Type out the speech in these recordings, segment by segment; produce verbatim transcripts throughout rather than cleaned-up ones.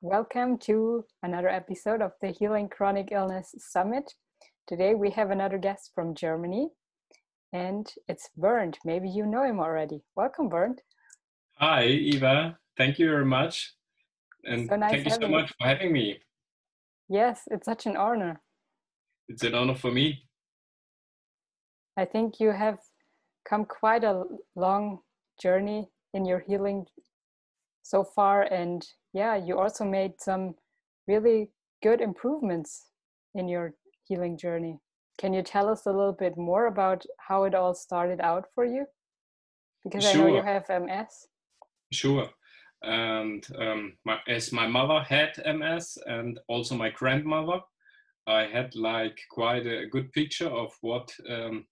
Welcome to another episode of the Healing Chronic Illness Summit. Today we have another guest from Germany, and it's Bernd. Maybe you know him already. Welcome, Bernd. Hi, Eva. Thank you very much. And so nice thank you so much you. for having me. Yes, it's such an honor. It's an honor for me. I think you have come quite a long journey in your healing so far, and yeah, you also made some really good improvements in your healing journey. Can you tell us a little bit more about how it all started out for you? Because sure. I know you have M S. Sure. And um, my, as my mother had M S and also my grandmother, I had like quite a good picture of what um,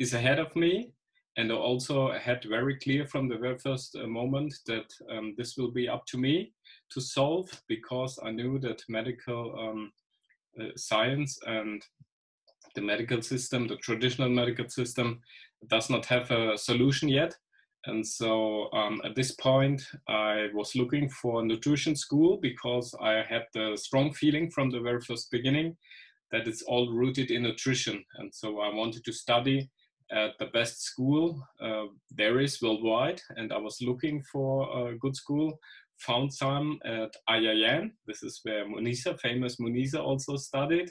is ahead of me. And I also had very clear from the very first moment that um, this will be up to me to solve, because I knew that medical um, uh, science and the medical system, the traditional medical system, does not have a solution yet. And so um, at this point, I was looking for nutrition school, because I had the strong feeling from the very first beginning that it's all rooted in nutrition. And so I wanted to study at the best school uh, there is worldwide, and I was looking for a good school, found some at I I N. This is where Muneeza, famous Muneeza, also studied,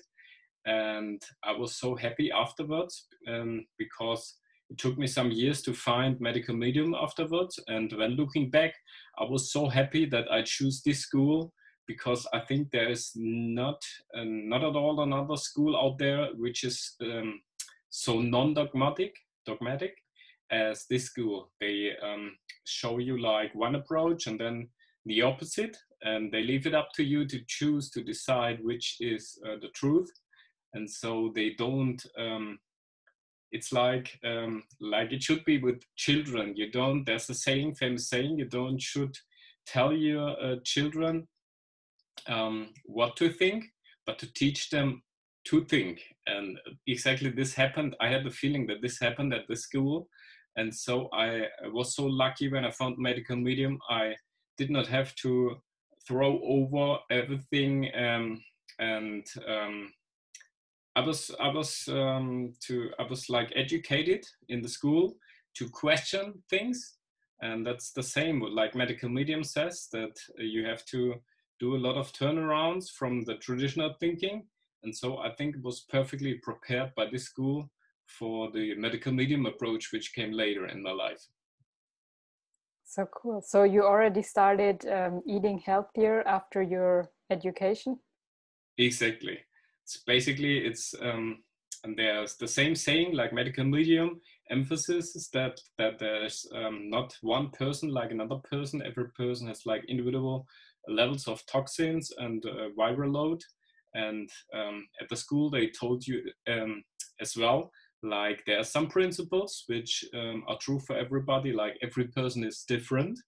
and I was so happy afterwards um, because it took me some years to find Medical Medium afterwards, and when looking back, I was so happy that I chose this school, because I think there is not, uh, not at all another school out there which is um, so non-dogmatic dogmatic as this school. They um, show you like one approach and then the opposite, and they leave it up to you to choose, to decide which is uh, the truth. And so they don't, um, it's like um, like it should be with children. You don't, there's a saying, famous saying, you don't should tell your uh, children um, what to think, but to teach them to think. And exactly this happened. I had the feeling that this happened at the school, and so I was so lucky when I found Medical Medium. I did not have to throw over everything, um, and um, I was I was um, to I was like educated in the school to question things, and that's the same with like Medical Medium says that you have to do a lot of turnarounds from the traditional thinking. And so I think it was perfectly prepared by this school for the Medical Medium approach, which came later in my life. So cool. So you already started um, eating healthier after your education? Exactly. It's basically, it's, um, and there's the same saying, like Medical Medium emphasizes that, that there's um, not one person like another person. Every person has like individual levels of toxins and uh, viral load. And um, at the school, they told you um, as well, like there are some principles which um, are true for everybody, like every person is different,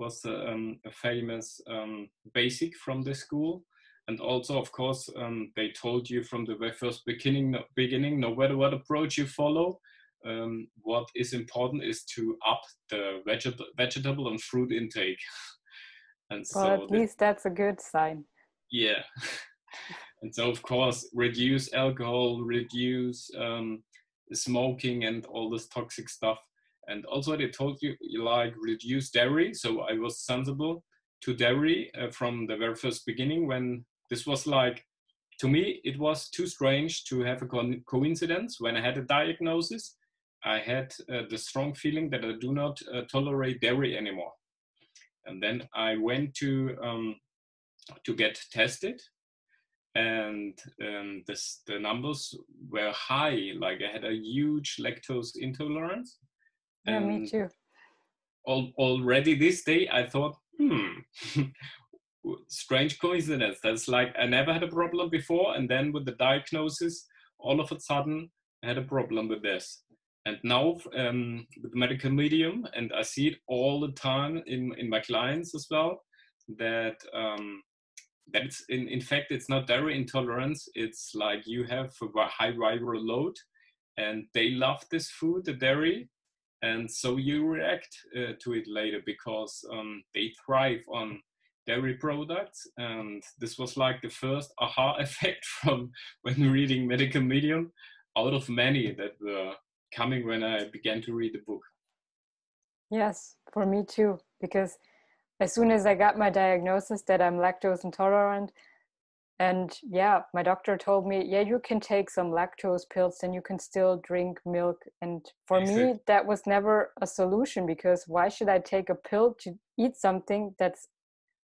was uh, um, a famous um, basic from the school. And also, of course, um, they told you from the very first beginning, beginning no matter what approach you follow, um, what is important is to up the veg- vegetable and fruit intake. And well, so at that, least that's a good sign. Yeah. And so, of course, reduce alcohol, reduce um, smoking and all this toxic stuff. And also they told you, like, reduce dairy. So I was sensible to dairy uh, from the very first beginning, when this was like, to me, it was too strange to have a con- coincidence. When I had a diagnosis, I had uh, the strong feeling that I do not uh, tolerate dairy anymore. And then I went to um, to get tested. And um, this, the numbers were high, like I had a huge lactose intolerance. Yeah, and me too. Al- already this day, I thought, hmm, strange coincidence. That's like, I never had a problem before. And then with the diagnosis, all of a sudden, I had a problem with this. And now um, with Medical Medium, and I see it all the time in, in my clients as well, that... Um, That it's in, in fact, it's not dairy intolerance. It's like you have a high viral load, and they love this food, the dairy, and so you react uh, to it later, because um, they thrive on dairy products, and this was like the first aha effect from when reading Medical Medium out of many that were coming when I began to read the book. Yes, for me too, because as soon as I got my diagnosis that I'm lactose intolerant, and yeah, my doctor told me, yeah, you can take some lactose pills and you can still drink milk. And for exactly. me, that was never a solution, because why should I take a pill to eat something that's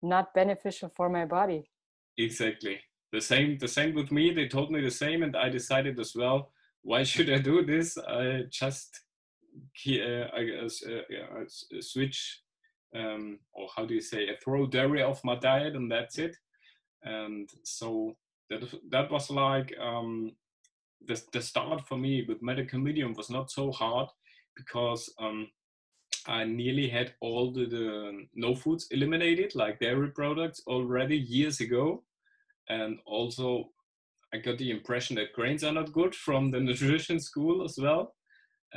not beneficial for my body? Exactly. The same, the same with me. They told me the same, and I decided as well, why should I do this? I just uh, I, uh, I switch, um, or how do you say, I throw dairy off my diet and that's it. And so that that was like um, the, the start for me with Medical Medium was not so hard, because um, I nearly had all the, the no foods eliminated, like dairy products, already years ago. And also I got the impression that grains are not good from the nutrition school as well.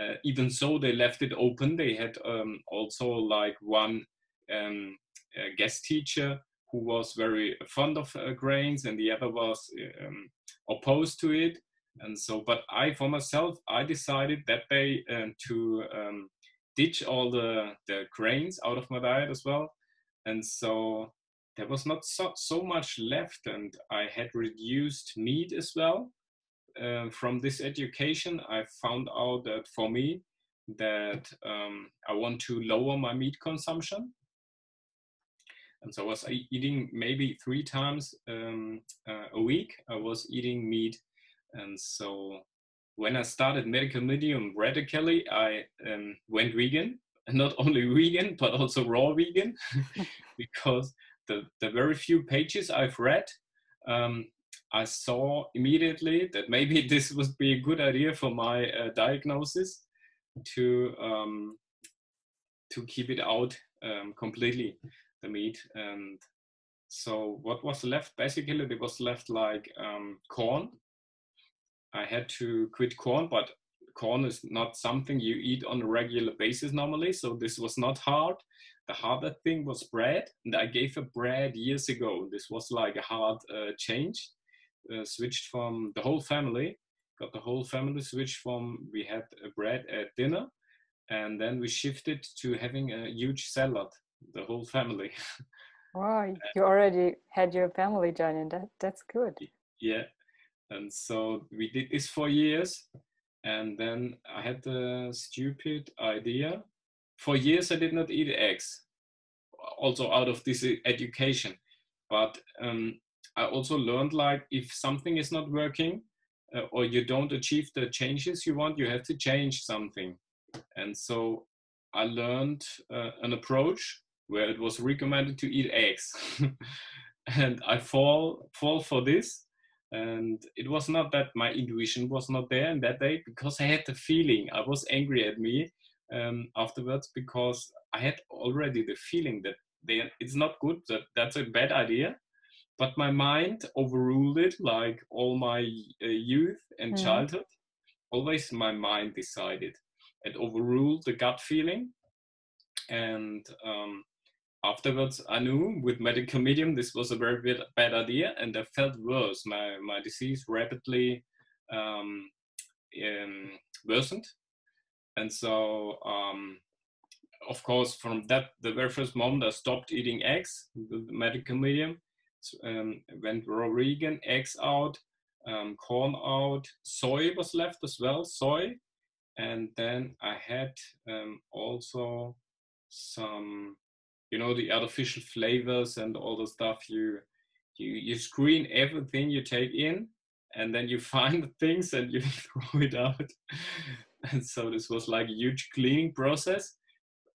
Uh, even so, they left it open. They had um, also like one um, guest teacher who was very fond of uh, grains, and the other was um, opposed to it. And so, but I, for myself, I decided that day uh, to um, ditch all the, the grains out of my diet as well. And so there was not so, so much left, and I had reduced meat as well. Uh, from this education, I found out that for me, that um, I want to lower my meat consumption. And so I was eating maybe three times um, uh, a week. I was eating meat. And so when I started Medical Medium radically, I um, went vegan. And not only vegan, but also raw vegan. Because the, the very few pages I've read, um, I saw immediately that maybe this would be a good idea for my uh, diagnosis to, um, to keep it out um, completely. The meat. And so what was left, basically there was left like um, corn. I had to quit corn, but corn is not something you eat on a regular basis normally, so this was not hard. The harder thing was bread, and I gave up bread years ago. This was like a hard uh, change. Uh, switched from the whole family, got the whole family switched from, we had bread at dinner, and then we shifted to having a huge salad. The whole family. Wow, you already had your family joining. That that's good. Yeah, and so we did this for years, and then I had the stupid idea. For years I did not eat eggs, also out of this education. But um, I also learned, like, if something is not working uh, or you don't achieve the changes you want, you have to change something. And so I learned uh, an approach where it was recommended to eat eggs. And I fall, fall for this. And it was not that my intuition was not there in that day, because I had the feeling. I was angry at me um, afterwards, because I had already the feeling that they, it's not good, that that's a bad idea. But my mind overruled it, like all my uh, youth and mm. childhood. Always my mind decided. It overruled the gut feeling. And um, afterwards, I knew with Medical Medium, this was a very bad, bad idea, and I felt worse. My, my disease rapidly um, um, worsened. And so, um, of course, from that, the very first moment, I stopped eating eggs with Medical Medium, um, went raw vegan, eggs out, um, corn out, soy was left as well, soy. And then I had um, also some, you know, the artificial flavors and all the stuff. You, you you screen everything you take in, and then you find the things and you throw it out. And so this was like a huge cleaning process.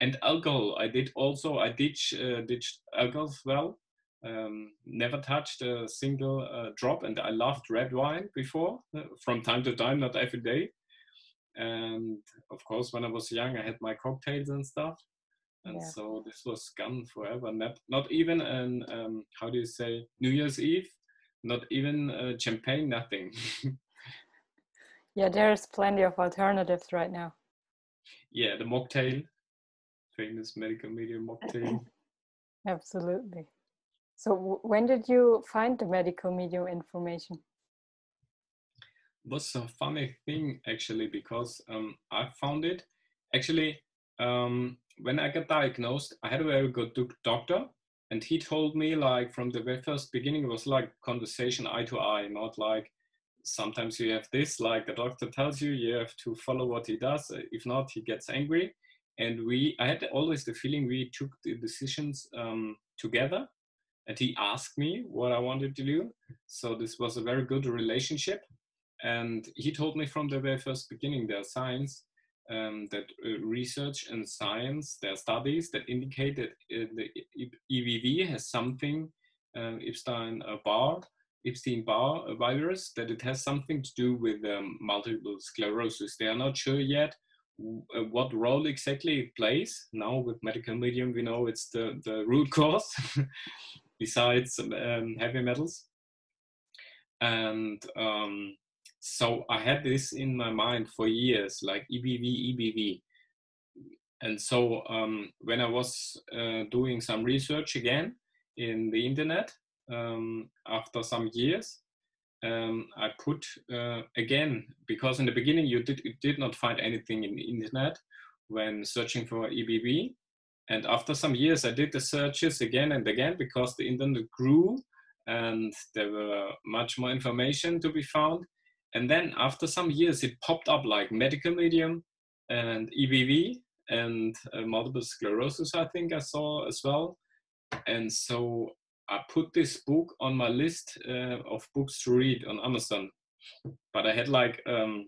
And alcohol, I did also, I ditched, uh, ditched alcohol as well. Um, never touched a single uh, drop. And I loved red wine before, from time to time, not every day. And of course, when I was young, I had my cocktails and stuff. And yeah. So this was gone forever. Not, not even an, um, how do you say, New Year's Eve, not even uh, champagne, nothing. Yeah, there's plenty of alternatives right now. Yeah, the mocktail, famous Medical Medium mocktail. Absolutely. So when did you find the medical medium information? It was a funny thing, actually, because um, I found it. Actually, um, when I got diagnosed, I had a very good doctor, and he told me, like, from the very first beginning, it was like conversation eye to eye, not like sometimes you have this, like the doctor tells you, you have to follow what he does. If not, he gets angry. And we, I had always the feeling we took the decisions um, together, and he asked me what I wanted to do. So this was a very good relationship. And he told me from the very first beginning, there are signs um, that uh, research and science, there are studies that indicate that uh, the E B V has something, uh, Epstein-Barr, Epstein-Barr virus, that it has something to do with um, multiple sclerosis. They are not sure yet what role exactly it plays. Now with Medical Medium, we know it's the, the root cause, besides um, heavy metals. And um, so I had this in my mind for years, like E B V, E B V. And so um, when I was uh, doing some research again in the internet, um, after some years, Um, I put, uh, again, because in the beginning you did, you did not find anything in the internet when searching for E B V. And after some years I did the searches again and again, because the internet grew and there were much more information to be found. And then after some years it popped up like medical medium and E B V and uh, multiple sclerosis, I think I saw as well. And so I put this book on my list uh, of books to read on Amazon, but I had like um,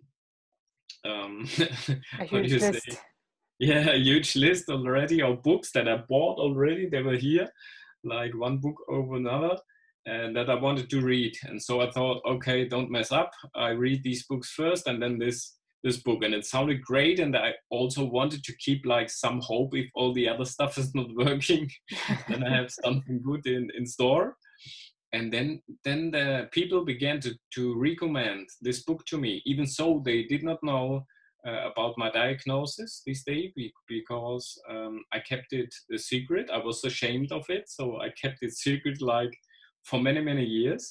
um, a huge what do you list. Say? Yeah, a huge list already of books that I bought already. They were here, like one book over another, and that I wanted to read. And so I thought, okay, don't mess up. I read these books first, and then this this book. And it sounded great, and I also wanted to keep like some hope. If all the other stuff is not working, then I have something good in, in store. And then then the people began to, to recommend this book to me, even so they did not know uh, about my diagnosis this day, because um, I kept it a secret. I was ashamed of it, so I kept it secret like for many many years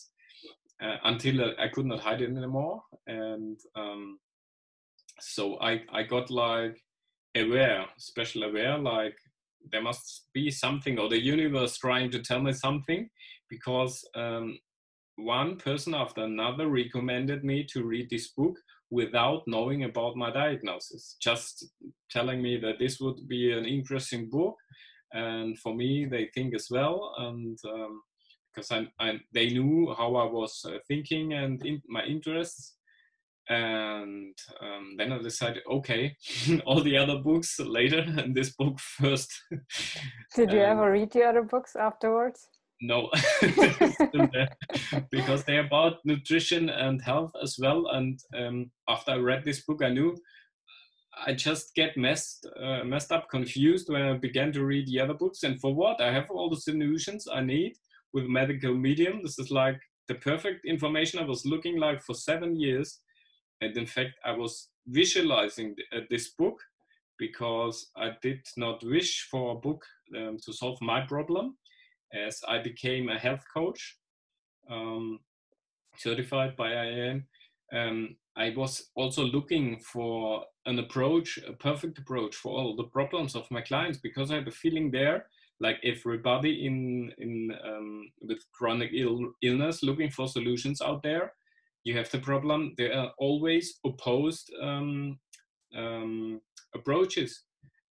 uh, until I, I could not hide it anymore. And um, so I, I got like aware, special aware, like there must be something, or the universe trying to tell me something, because um, one person after another recommended me to read this book without knowing about my diagnosis, just telling me that this would be an interesting book. And for me, they think as well. And um, because I, I, they knew how I was uh, thinking and in my interests. And um, then I decided, okay, all the other books later and this book first. Did you um, ever read the other books afterwards? No, because they're about nutrition and health as well. And um, after I read this book, I knew I just get messed, uh, messed up, confused when I began to read the other books. And for what? I have all the solutions I need with Medical Medium. This is like the perfect information I was looking like for seven years. And in fact, I was visualizing this book, because I did not wish for a book um, to solve my problem, as I became a health coach, um, certified by I I N. Um, I was also looking for an approach, a perfect approach for all the problems of my clients, because I had a feeling there, like everybody in, in, um, with chronic ill illness looking for solutions out there. You have the problem, there are always opposed um, um, approaches,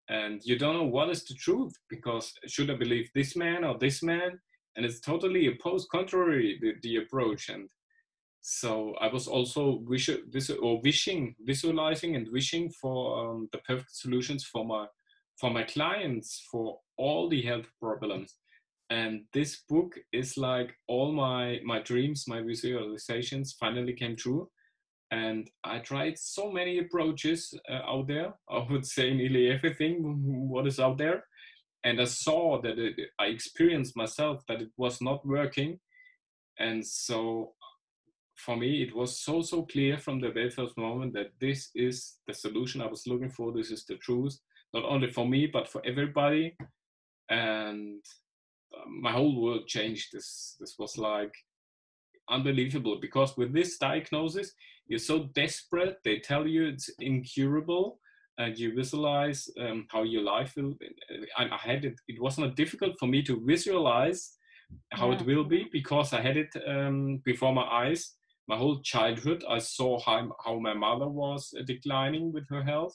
and you don't know what is the truth, because should I believe this man or this man? And it's totally opposed, contrary the, the approach. And so I was also wish, or wishing, visualizing and wishing for um, the perfect solutions for my, for my clients, for all the health problems. And this book is like all my, my dreams, my visualizations finally came true. And I tried so many approaches uh, out there. I would say nearly everything what is out there. And I saw that it, I experienced myself that it was not working. And so for me, it was so, so clear from the very first moment that this is the solution I was looking for. This is the truth, not only for me, but for everybody. And my whole world changed. This this was like unbelievable, because with this diagnosis, you're so desperate. They tell you it's incurable, and you visualize um, how your life will be. I, I had it. It was not difficult for me to visualize how yeah. it will be, because I had it um, before my eyes. My whole childhood, I saw how, how my mother was declining with her health.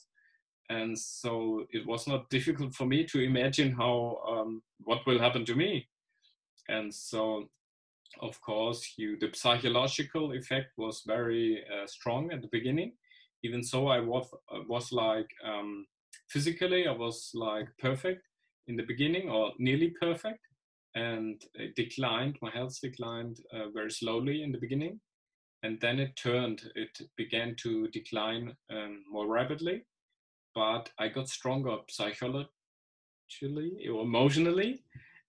And so it was not difficult for me to imagine how, um, what will happen to me. And so, of course, you, the psychological effect was very uh, strong at the beginning. Even so, I was, was like, um, physically, I was like perfect in the beginning, or nearly perfect. And it declined, my health declined uh, very slowly in the beginning. And then it turned, it began to decline um, more rapidly. But I got stronger psychologically or emotionally.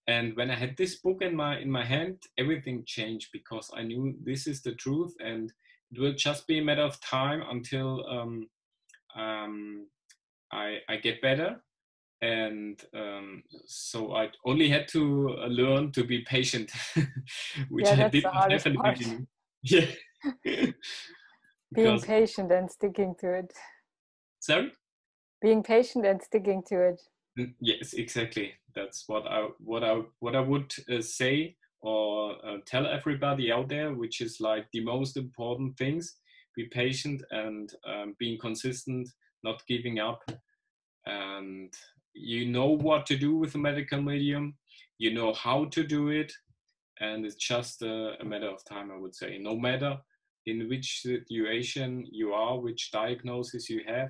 And when I had this book in my in my hand, everything changed, because I knew this is the truth, and it will just be a matter of time until um, um, I, I get better. And um, so I only had to learn to be patient, which yeah, I didn't have in the beginning. Yeah. Being patient and sticking to it. Sorry? Being patient and sticking to it. Yes, exactly. That's what I what I what I would uh, say or uh, tell everybody out there, which is like the most important things: be patient and um, being consistent, not giving up. And you know what to do with the medical medium. You know how to do it, and it's just a, a matter of time, I would say. No matter in which situation you are, which diagnosis you have.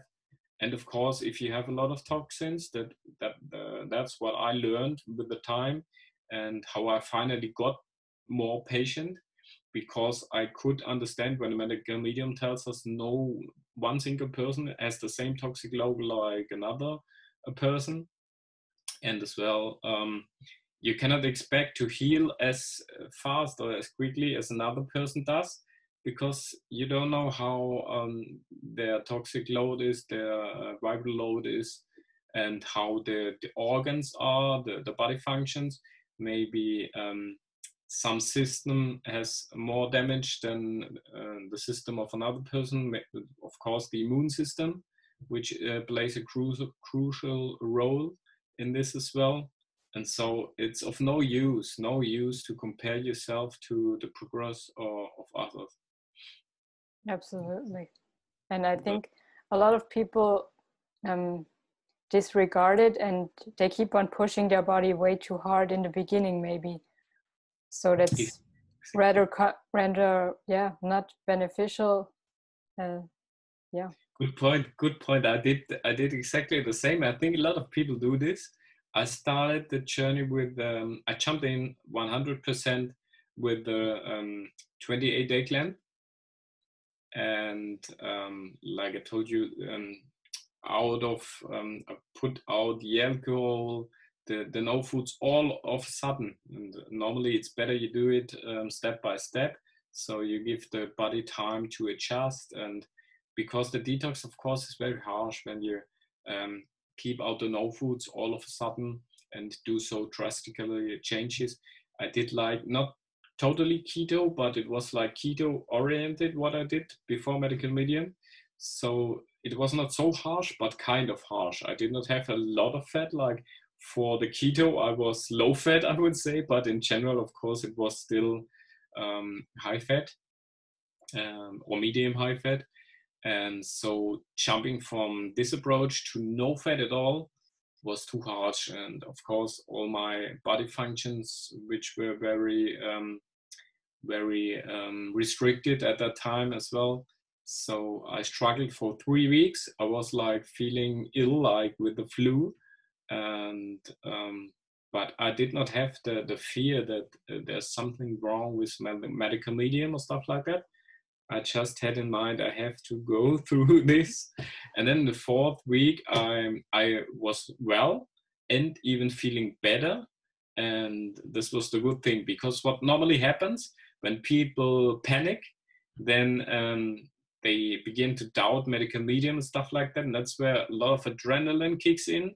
And of course, if you have a lot of toxins, that that uh, that's what I learned with the time, and how I finally got more patient, because I could understand when a medical medium tells us no one single person has the same toxic load like another a person, and as well um, you cannot expect to heal as fast or as quickly as another person does, because you don't know how um, their toxic load is, their uh, viral load is, and how the, the organs are, the, the body functions. Maybe um, some system has more damage than uh, the system of another person. Of course, the immune system, which uh, plays a crucial, crucial role in this as well. And so it's of no use, no use to compare yourself to the progress of, of others. Absolutely. And I think a lot of people um, disregard it, and they keep on pushing their body way too hard in the beginning, maybe. So that's yeah. rather, rather, yeah, not beneficial. Uh, yeah. Good point. Good point. I did, I did exactly the same. I think a lot of people do this. I started the journey with, um, I jumped in one hundred percent with the twenty-eight day cleanse. And um, like I told you, um, out of, um, I put out the alcohol, the, the no foods, all of a sudden. And normally it's better you do it um, step by step. So you give the body time to adjust. And because the detox, of course, is very harsh when you um, keep out the no foods all of a sudden and do so drastically changes. I did like not totally keto, but it was like keto oriented what I did before medical medium. So it was not so harsh, but kind of harsh. I did not have a lot of fat. Like for the keto, I was low fat, I would say, but in general, of course, it was still um, high fat um, or medium high fat. And so jumping from this approach to no fat at all was too harsh. And of course, all my body functions, which were very, um, very um, restricted at that time as well. So I struggled for three weeks. I was like feeling ill, like with the flu. And, um, but I did not have the, the fear that uh, there's something wrong with med- medical medium or stuff like that. I just had in mind, I have to go through this. And then the fourth week, I, I was well and even feeling better. And this was the good thing, because what normally happens when people panic, then um, they begin to doubt medical medium and stuff like that. And that's where a lot of adrenaline kicks in.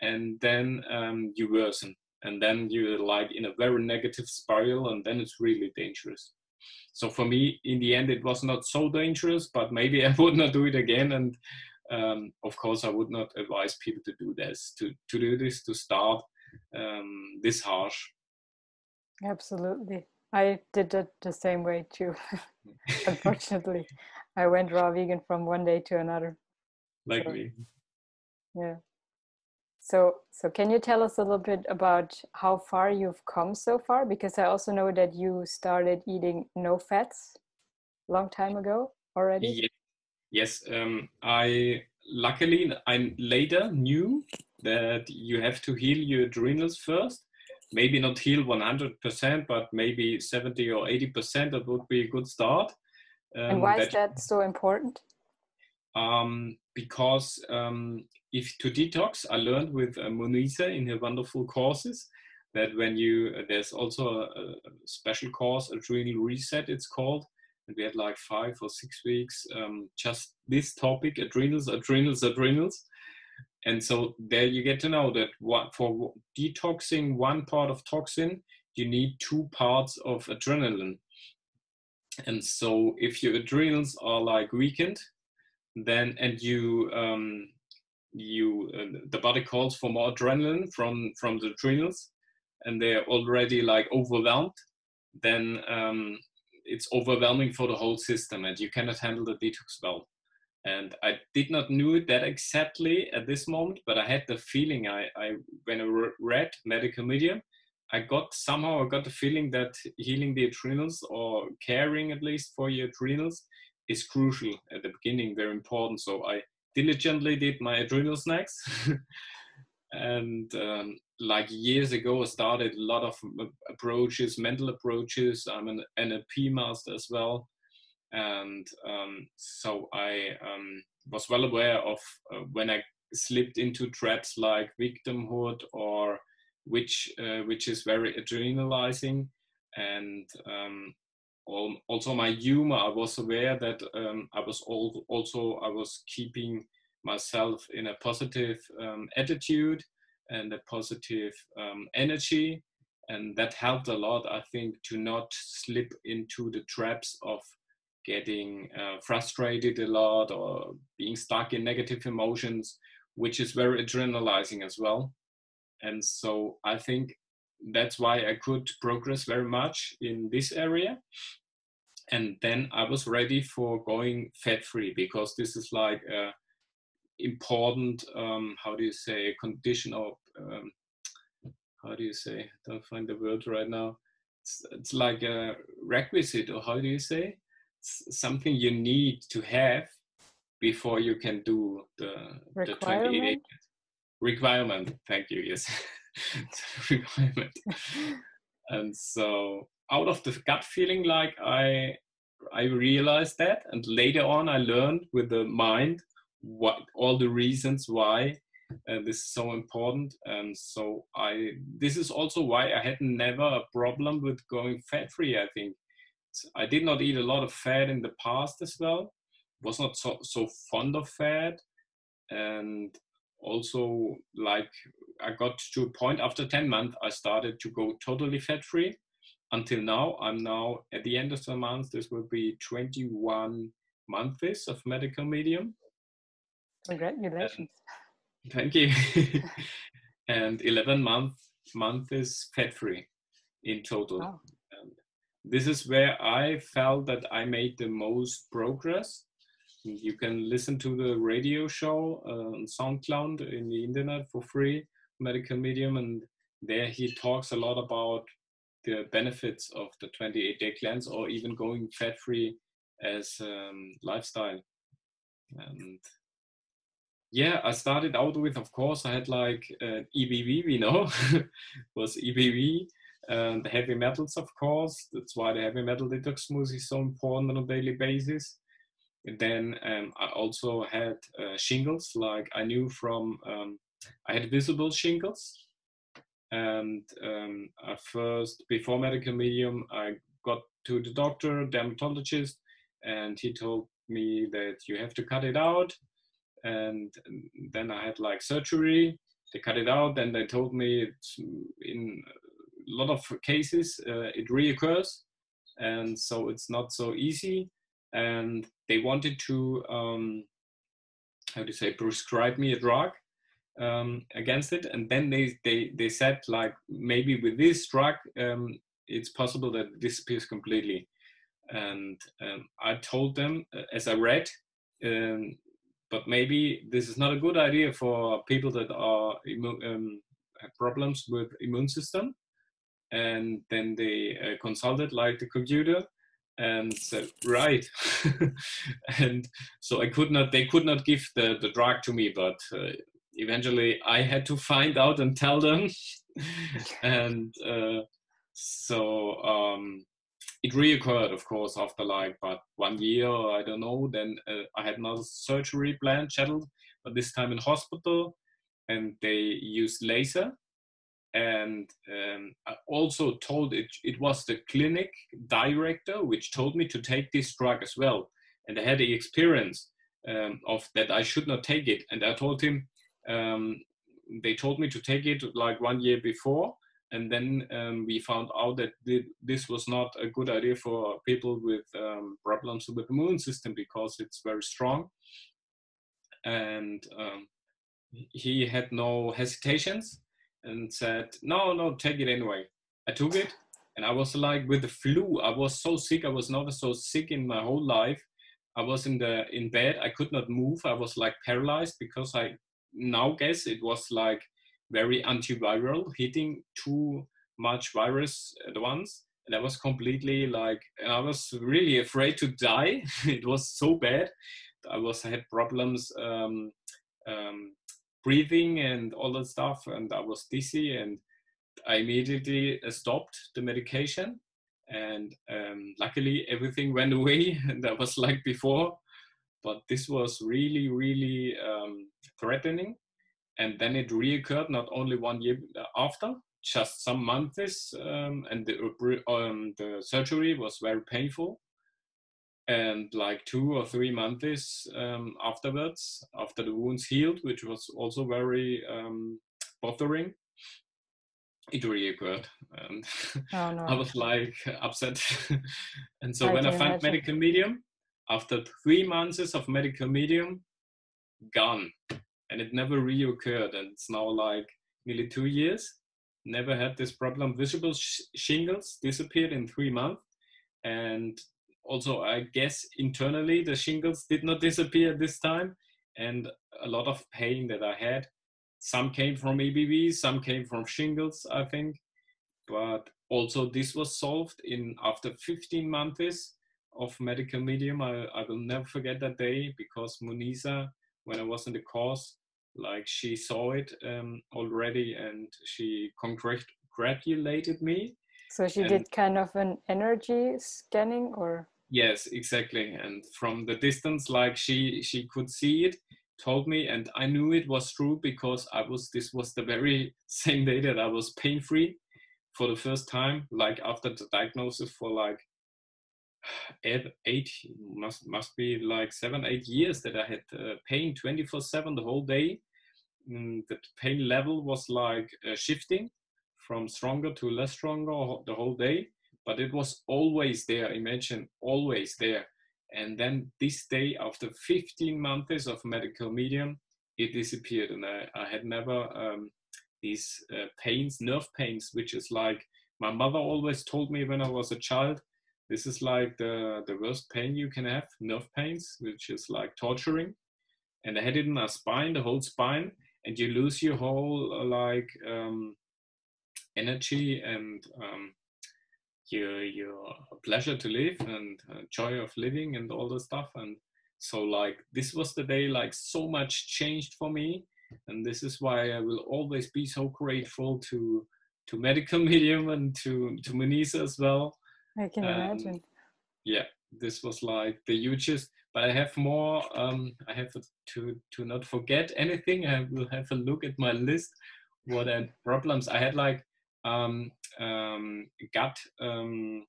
And then um, you worsen. and then you're like in a very negative spiral, and then it's really dangerous. So for me, in the end, it was not so dangerous, but maybe I would not do it again. And um, of course, I would not advise people to do this, to, to do this, to start um, this harsh. Absolutely. I did it the same way too, unfortunately. I went raw vegan from one day to another. Like so, me. Yeah. So, so can you tell us a little bit about how far you've come so far? Because I also know that you started eating no fats a long time ago already. Yes. yes. Um, I luckily I later knew that you have to heal your adrenals first. Maybe not heal one hundred percent, but maybe seventy or eighty percent. That would be a good start. Um, and why that, is that so important? Um, because um, if to detox, I learned with uh, Muneeza in her wonderful courses that when you, uh, there's also a, a special course, Adrenal Reset it's called, and we had like five or six weeks, um, just this topic, adrenals, adrenals, adrenals. And so there you get to know that what, for detoxing one part of toxin, you need two parts of adrenaline. And so if your adrenals are like weakened, then and you um you uh, the body calls for more adrenaline from from the adrenals, and they're already like overwhelmed, then um it's overwhelming for the whole system and you cannot handle the detox well. And I did not know that exactly at this moment, but I had the feeling, I, I when I read Medical Medium, I got somehow I got the feeling that healing the adrenals, or caring at least for your adrenals, is crucial at the beginning, very important. So I diligently did my adrenal snacks. And um, like years ago, I started a lot of approaches, mental approaches. I'm an N L P master as well. And um, so I um, was well aware of uh, when I slipped into traps like victimhood, or which uh, which is very adrenalizing. And um, all, also my humor, I was aware that um, I was all, also I was keeping myself in a positive um, attitude and a positive um, energy, and that helped a lot, I think, to not slip into the traps of getting uh, frustrated a lot or being stuck in negative emotions, which is very adrenalizing as well. And so I think that's why I could progress very much in this area. And then I was ready for going fat-free, because this is like an important, um, how do you say, a condition of, um, how do you say, don't find the word right now. It's, it's like a requisite, or how do you say? It's something you need to have before you can do the, the twenty-eight. Requirement, thank you, yes. Requirement. And so out of the gut feeling, like I I realized that, and later on I learned with the mind what all the reasons why uh, this is so important. And so I this is also why I had never a problem with going fat-free, I think. I did not eat a lot of fat in the past as well, was not so, so fond of fat. And also, like, I got to a point after ten months, I started to go totally fat-free until now. I'm now at the end of the month, this will be twenty-one months of Medical Medium. Congratulations. And, thank you. And eleven months fat-free in total. Wow. And this is where I felt that I made the most progress. You can listen to the radio show uh, on SoundCloud in the internet for free, Medical Medium, and there he talks a lot about the benefits of the twenty-eight day cleanse, or even going fat-free as um, lifestyle. And yeah, I started out with, of course, I had like uh, E B V, we know, was E B V, and the heavy metals, of course. That's why the heavy metal detox smoothie is so important on a daily basis. And then um, I also had uh, shingles, like I knew from, um, I had visible shingles. And um, I first, before Medical Medium, I got to the doctor, dermatologist, and he told me that you have to cut it out. And then I had like surgery, They cut it out, and they told me it's in a lot of cases uh, it reoccurs, and so it's not so easy. And they wanted to, um, how do you say, prescribe me a drug um, against it. And then they, they, they said, like, maybe with this drug, um, it's possible that it disappears completely. And um, I told them, uh, as I read, um, but maybe this is not a good idea for people that are um, have problems with immune system. And then they uh, consulted, like, the computer, and said, right. And so I could not, they could not give the, the drug to me, but uh, eventually I had to find out and tell them. And uh, so um, it reoccurred, of course, after like, but one year, I don't know. Then uh, I had another surgery planned, scheduled, but this time in hospital, and they used laser. And um, I also told it, it was the clinic director which told me to take this drug as well. And I had the experience um, of that I should not take it. And I told him, um, they told me to take it like one year before. And then um, we found out that th this was not a good idea for people with um, problems with the immune system, because it's very strong. And um, he had no hesitations. And said, no, no, take it anyway. I took it, and I was like with the flu. I was so sick. I was never so sick in my whole life. I was in the in bed. I could not move. I was like paralyzed, because I now guess it was like very antiviral, hitting too much virus at once. And I was completely like, and I was really afraid to die. It was so bad. I was I had problems. Um, um, breathing and all that stuff, and I was dizzy, and I immediately stopped the medication, and um, luckily everything went away, and that was like before. But this was really, really um, threatening. And then it reoccurred, not only one year after, just some months, um, and the, um, the surgery was very painful. And like two or three months um, afterwards, after the wounds healed, which was also very um, bothering, it reoccurred. And oh, no. I was like upset. And so I when I found imagine. Medical Medium, after three months of Medical Medium, gone. And it never reoccurred. And it's now like nearly two years. Never had this problem. Visible sh shingles disappeared in three months. And also, I guess internally the shingles did not disappear this time, and a lot of pain that I had. Some came from A B V, some came from shingles, I think. But also this was solved in after fifteen months of Medical Medium. I, I will never forget that day, because Muneeza, when I was in the course, like she saw it um, already, and she congratulated me. So she and, did kind of an energy scanning, or? Yes, exactly. And from the distance, like she, she could see it, told me, and I knew it was true, because I was, this was the very same day that I was pain-free for the first time, like after the diagnosis for like eight, eight must, must be like seven, eight years that I had uh, pain twenty-four seven the whole day. And the pain level was like uh, shifting from stronger to less stronger the whole day, but it was always there, imagine, always there. And then this day, after fifteen months of Medical Medium, it disappeared. And I, I had never um, these uh, pains, nerve pains, which is like, my mother always told me when I was a child, this is like the, the worst pain you can have, nerve pains, which is like torturing. And I had it in my spine, the whole spine, and you lose your whole uh, like, um, energy and um, your, your pleasure to live and uh, joy of living and all the stuff. And so like, this was the day, like so much changed for me. And this is why I will always be so grateful to, to Medical Medium and to, to Muneeza as well. I can um, imagine. Yeah, this was like the hugest, but I have more, um, I have to, to not forget anything. I will have a look at my list. What are problems I had, like, Um, um, gut um,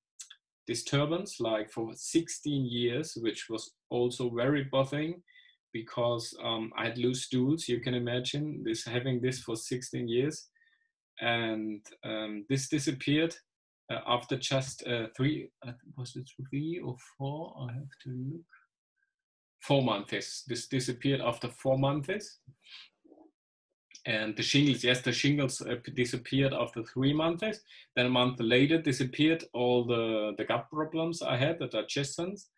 disturbance, like for sixteen years, which was also very bothering, because um, I had loose stools. You can imagine this, having this for sixteen years, and um, this disappeared uh, after just uh, three, was it three or four? I have to look. Four months. This disappeared after four months. And the shingles, yes, the shingles uh, disappeared after three months. Then a month later disappeared all the, the gut problems I had, the digestions.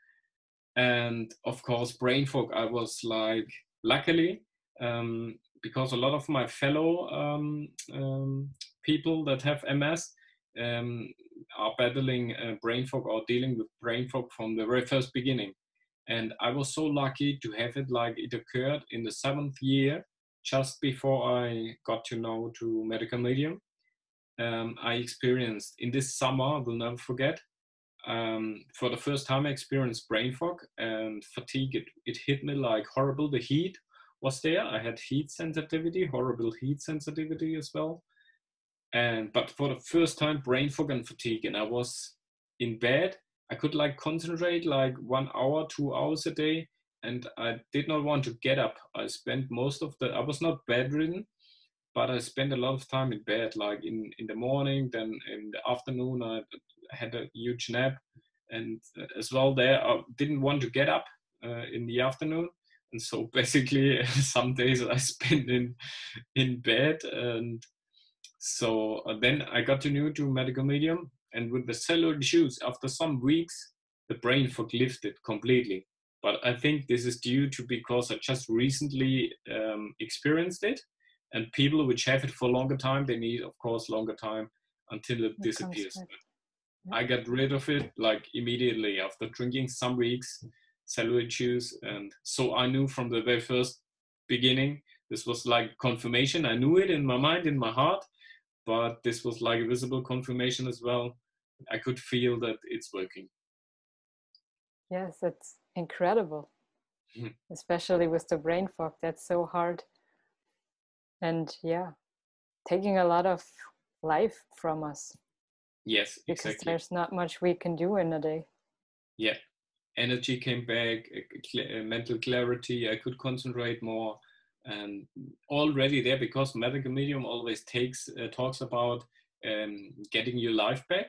And of course, brain fog. I was like, luckily, um, because a lot of my fellow um, um, people that have M S um, are battling uh, brain fog or dealing with brain fog from the very first beginning. And I was so lucky to have it, like it occurred in the seventh year, just before I got to know to Medical Medium. um, I experienced in this summer, I will never forget, um, for the first time I experienced brain fog and fatigue. It, it hit me like horrible. The heat was there. I had heat sensitivity, horrible heat sensitivity as well. And, but for the first time, brain fog and fatigue. And I was in bed. I could like concentrate like one hour, two hours a day. And I did not want to get up. I spent most of the, I was not bedridden, but I spent a lot of time in bed, like in, in the morning, then in the afternoon, I had a huge nap. And as well there, I didn't want to get up uh, in the afternoon. And so basically some days I spent in, in bed. And so then I got to know to Medical Medium, and with the cellular issues, after some weeks, the brain fog lifted completely. But I think this is due to because I just recently um, experienced it, and people which have it for a longer time, they need, of course, longer time until it, it disappears. Yeah. I got rid of it like immediately after drinking some weeks, cellular juice, and so I knew from the very first beginning, this was like confirmation. I knew it in my mind, in my heart, but this was like a visible confirmation as well. I could feel that it's working. Yes, it's incredible, mm. especially with the brain fog. That's so hard. And yeah, taking a lot of life from us. Yes, because exactly. There's not much we can do in a day. Yeah, energy came back, mental clarity. I could concentrate more, and already there, because Medical Medium always takes uh, talks about um, getting your life back.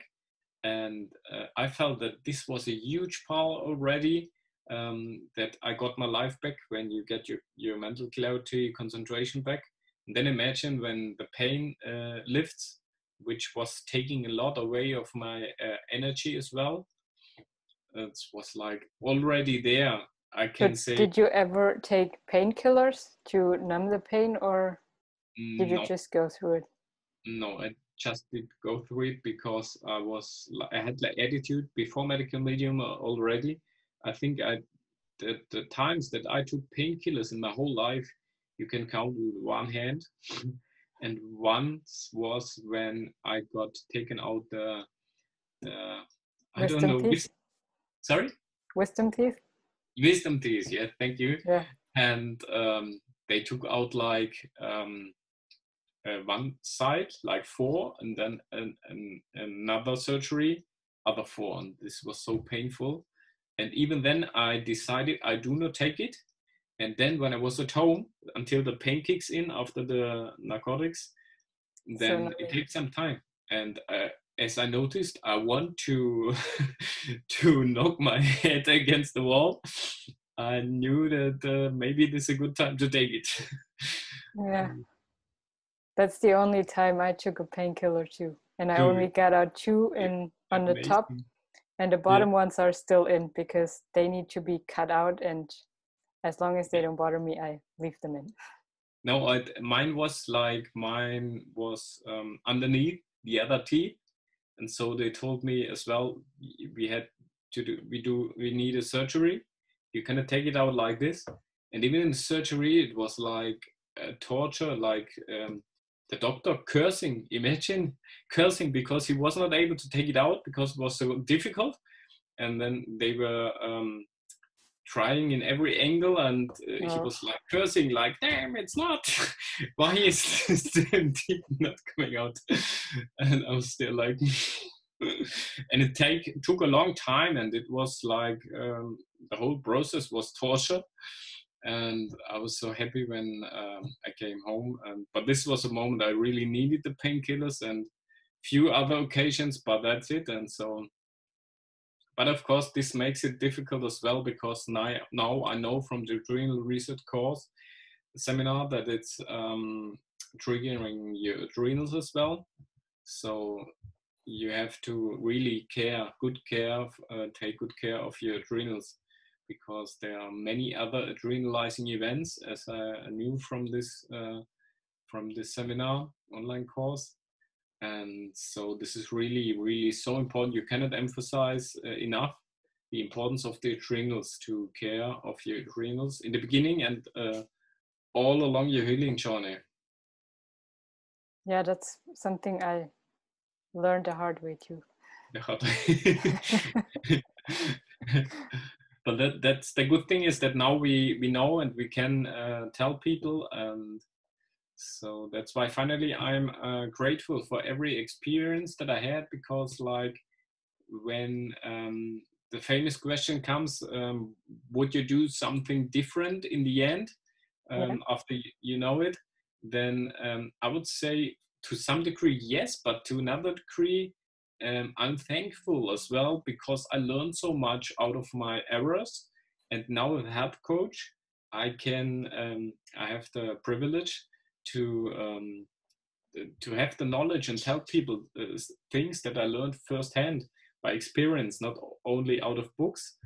And uh, I felt that this was a huge power already, um, that I got my life back when you get your, your mental clarity, concentration back. And then imagine when the pain uh, lifts, which was taking a lot away of my uh, energy as well. It was like already there, I can but say. Did you ever take painkillers to numb the pain, or did no. you just go through it? No, I just did go through it because I was, I had the attitude before Medical Medium already. I think I, the, the times that I took painkillers in my whole life, you can count with one hand. And once was when I got taken out the, the I wisdom don't know, wis sorry? Wisdom teeth? Wisdom teeth, yeah, thank you. Yeah. And um, they took out like, um, Uh, one side, like four, and then an, an, another surgery, other four, and this was so painful. And even then I decided I do not take it. And then when I was at home, until the pain kicks in after the narcotics, then so, it takes some time. And uh, as I noticed, I want to to knock my head against the wall. I knew that uh, maybe this is a good time to take it. Yeah. Um, That's the only time I took a painkiller too. And I mm. only got out two in yeah. on the Amazing. top, and the bottom yeah. ones are still in because they need to be cut out. And as long as they don't bother me, I leave them in. No, I, mine was like, mine was um, underneath the other teeth. And so they told me as well, we had to do, we do, we need a surgery. You cannot take it out like this. And even in surgery, it was like a torture, like, um, the doctor cursing, imagine cursing because he was not able to take it out because it was so difficult. And then they were um, trying in every angle, and uh, yeah. he was like cursing, like, damn, it's not. Why is this damn teeth not coming out? And I was still like, and it take, took a long time, and it was like um, the whole process was torture. And I was so happy when um, I came home. And, but this was a moment I really needed the painkillers, and few other occasions, but that's it. And so, but of course, this makes it difficult as well, because now, now I know from the adrenal research course seminar that it's um, triggering your adrenals as well. So you have to really care, good care, uh, take good care of your adrenals, because there are many other adrenalizing events, as I knew from this uh, from this seminar online course. And so this is really, really so important. You cannot emphasize uh, enough the importance of the adrenals, to care of your adrenals in the beginning and uh, all along your healing journey. Yeah, that's something I learned the hard way too. The hard way. But that, that's the good thing, is that now we, we know and we can uh, tell people. And so that's why finally I'm uh, grateful for every experience that I had, because like when um, the famous question comes, um, would you do something different in the end um, yeah. after you know it? Then um, I would say to some degree, yes, but to another degree, um, I'm thankful as well, because I learned so much out of my errors. And now with a health coach, I can, um, I have the privilege to um, to have the knowledge and help people uh, things that I learned firsthand by experience, not only out of books,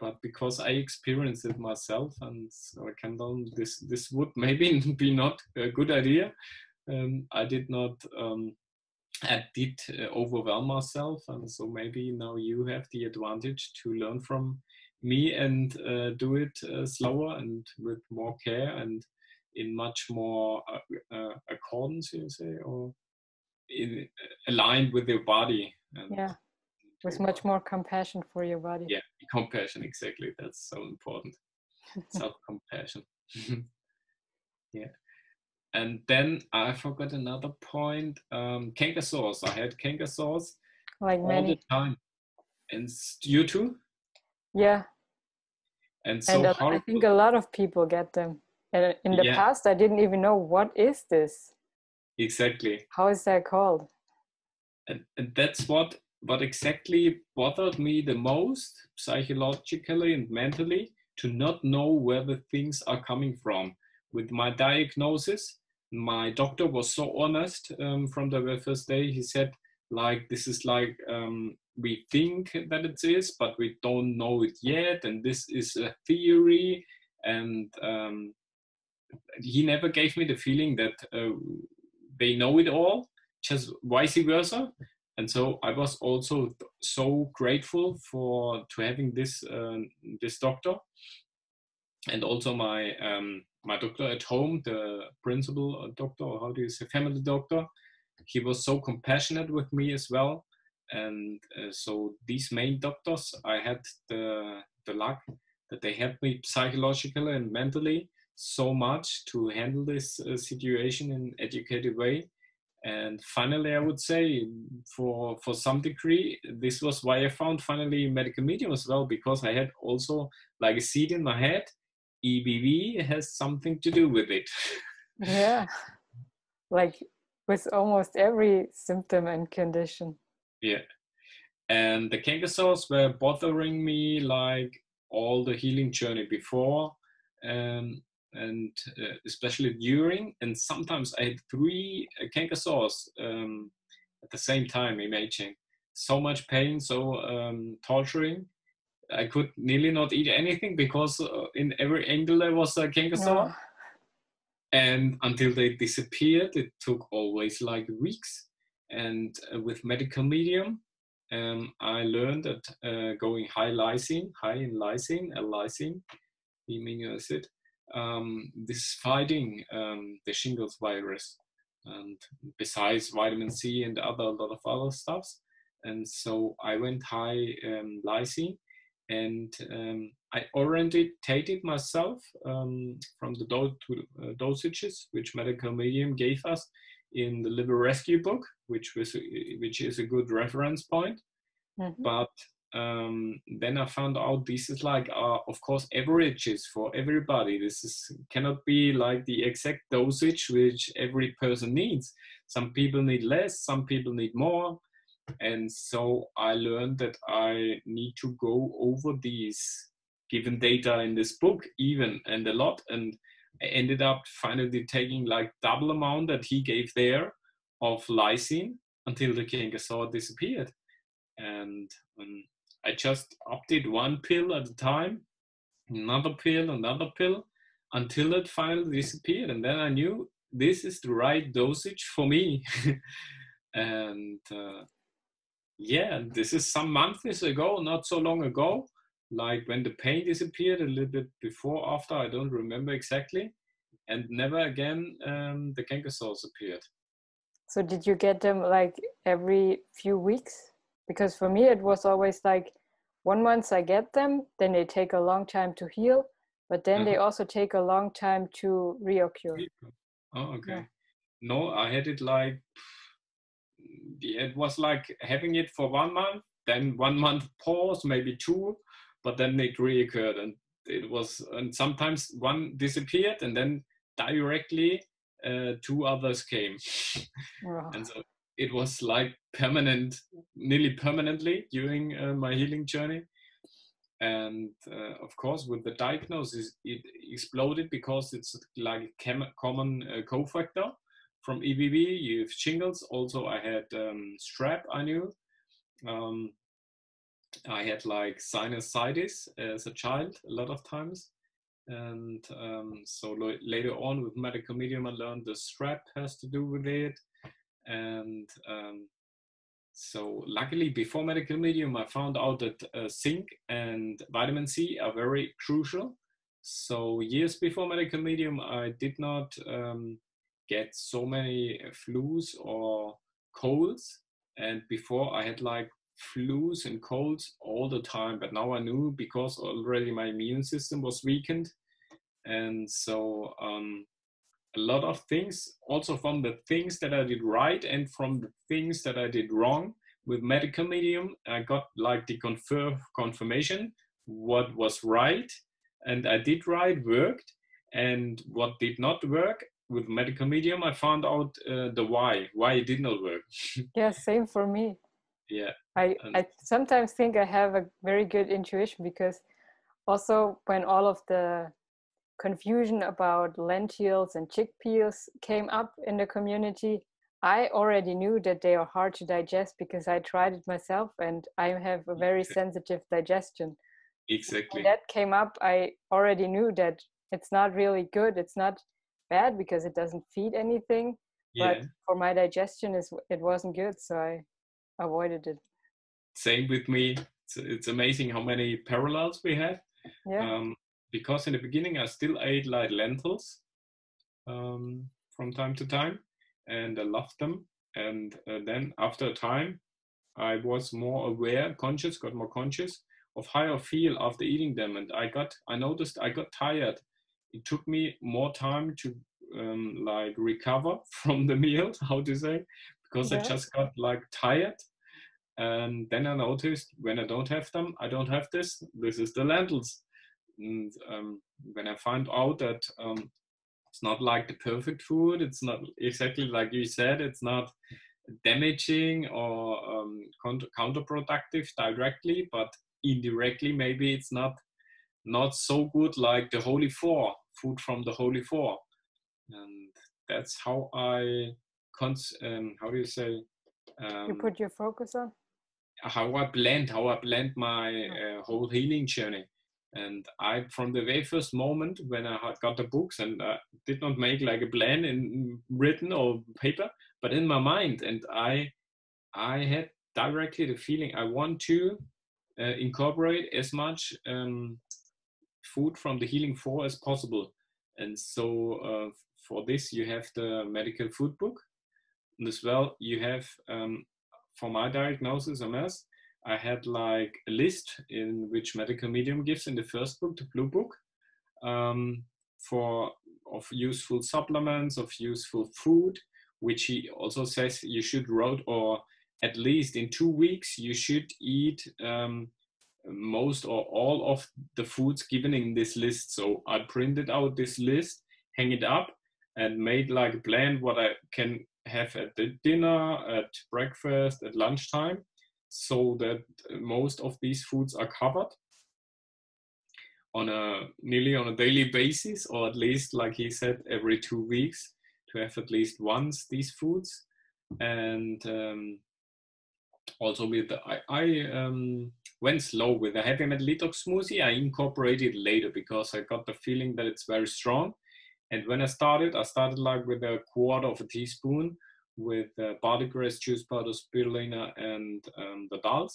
but because I experienced it myself. And so I can learn this. This would maybe be not a good idea. Um, I did not, um, I did uh, overwhelm myself. And so maybe now you have the advantage to learn from me and uh, do it uh, slower and with more care and in much more uh, uh, accordance, you say, or in, uh, aligned with your body. And yeah, with much more compassion for your body. Yeah, compassion, exactly. That's so important. Self-compassion. Yeah. And then I forgot another point. Um, canker sores. I had canker sores like all many. the time. And you too? Yeah. And so and a, I think a lot of people get them. And in the yeah. past, I didn't even know, what is this? Exactly. How is that called? And, and that's what, what exactly bothered me the most, psychologically and mentally, to not know where the things are coming from. With my diagnosis, my doctor was so honest um, from the very first day. He said, like, this is like, um, we think that it is, but we don't know it yet. And this is a theory. And um, he never gave me the feeling that uh, they know it all, just vice versa. And so I was also so grateful for to having this uh, this doctor, and also my um, my doctor at home, the principal doctor, or how do you say, family doctor. He was so compassionate with me as well. And uh, so these main doctors, I had the the luck that they helped me psychologically and mentally so much to handle this uh, situation in an educated way. And finally, I would say, for for some degree, this was why I found finally Medical Medium as well, because I had also like a seed in my head, E B V has something to do with it. Yeah, like with almost every symptom and condition. Yeah, and the canker sores were bothering me like all the healing journey before, um, and uh, especially during, and sometimes I had three uh, canker sores um, at the same time, imagine. So much pain, so um, torturing. I could nearly not eat anything, because uh, in every angle there was a canker sore. Yeah. And until they disappeared, it took always like weeks. And uh, with Medical Medium, Um, I learned that uh, going high lysine, high in lysine, L-lysine, amino acid, um, this is fighting um, the shingles virus, and besides vitamin C and other a lot of other stuffs. And so I went high um, lysine, and um, I orientated myself um, from the do to, uh, dosages which Medical Medium gave us in the Liver Rescue book, which was which is a good reference point. Mm-hmm. But um, then I found out this is like, uh, of course, averages for everybody. This is, cannot be like the exact dosage which every person needs. Some people need less, some people need more. And so I learned that I need to go over these given data in this book even and a lot. And I ended up finally taking like double amount that he gave there of lysine until the canker disappeared. And um, I just opted one pill at a time, another pill, another pill, until it finally disappeared. And then I knew this is the right dosage for me. And uh, yeah, this is some months ago, not so long ago, like when the pain disappeared, a little bit before, after, I don't remember exactly. And never again, um, the canker cells appeared. So did you get them like every few weeks? Because for me, it was always like one month I get them, then they take a long time to heal, but then uh-huh. they also take a long time to reoccur. Oh, okay. Yeah. No, I had it like, it was like having it for one month, then one month pause, maybe two, but then it reoccurred. And it was, and sometimes one disappeared and then directly uh, two others came. Wow. And so it was like permanent, nearly permanently during uh, my healing journey. And uh, of course, with the diagnosis, it exploded because it's like a chem- common uh, cofactor from E B V. You have shingles. Also, I had um, strep, I knew. Um, I had like sinusitis as a child a lot of times. And um, so lo- later on with Medical Medium, I learned the strep has to do with it. And um, so luckily before Medical Medium, I found out that uh, zinc and vitamin C are very crucial. So years before Medical Medium, I did not um, get so many flus or colds. And before I had like flus and colds all the time, but now I knew because already my immune system was weakened. And so, um, a lot of things, also from the things that I did right and from the things that I did wrong with Medical Medium, I got like the confirm, confirmation what was right and I did right worked, and what did not work with Medical Medium, I found out uh, the why, why it did not work. Yeah, same for me. Yeah. I, and... I sometimes think I have a very good intuition, because also when all of the confusion about lentils and chickpeas came up in the community, I already knew that they are hard to digest because I tried it myself and I have a very okay. sensitive digestion. Exactly. When that came up, I already knew that it's not really good. It's not bad because it doesn't feed anything, yeah. but for my digestion, is it wasn't good, so I avoided it. Same with me. It's, it's amazing how many parallels we have. Yeah. Um, Because in the beginning, I still ate like lentils um, from time to time, and I loved them. And uh, then after a time, I was more aware, conscious, got more conscious of how I feel after eating them. And I got, I noticed I got tired. It took me more time to um, like recover from the meal, how to say, because yes. I just got like tired. And then I noticed when I don't have them, I don't have this, this is the lentils. And um, when I found out that um, it's not like the perfect food, it's not exactly like you said, it's not damaging or um, counter- counterproductive directly, but indirectly maybe it's not not so good like the Holy Four, food from the Holy Four. And that's how I, cons- um, how do you say? Um, you put your focus on? How I blend, how I blend my uh, whole healing journey. And I, from the very first moment when I got the books, and I did not make like a plan in written or paper, but in my mind, and I, I had directly the feeling I want to uh, incorporate as much um, food from the Healing Four as possible. And so uh, for this, you have the medical food book, and as well you have um, for my diagnosis M S. I had like a list in which Medical Medium gives in the first book, the Blue Book, um, for of useful supplements, of useful food, which he also says you should road, or at least in two weeks you should eat um, most or all of the foods given in this list. So I printed out this list, hang it up, and made like a plan what I can have at the dinner, at breakfast, at lunchtime, so that most of these foods are covered on a nearly on a daily basis, or at least, like he said, every two weeks to have at least once these foods. And um, also with I, I um, went slow with the Happy Metal Detox smoothie. I incorporated later because I got the feeling that it's very strong. And when I started, I started like with a quarter of a teaspoon with uh, barleygrass juice powder, spirulina, and um, the dals.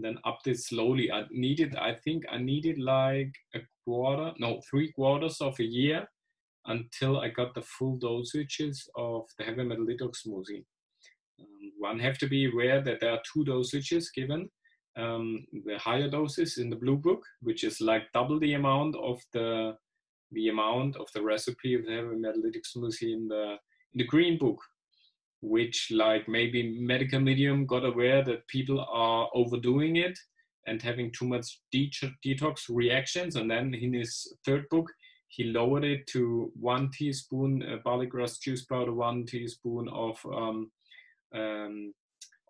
Then upped it slowly. I needed, I think I needed like a quarter, no, three quarters of a year until I got the full dosages of the Heavy Metal Detox smoothie. Um, one have to be aware that there are two dosages given. Um, the higher doses in the blue book, which is like double the amount of the the amount of the recipe of the Heavy Metal Detox smoothie in the, in the green book, which like maybe Medical Medium got aware that people are overdoing it and having too much de detox reactions. And then in his third book, he lowered it to one teaspoon uh, barleygrass juice powder, one teaspoon of um, um,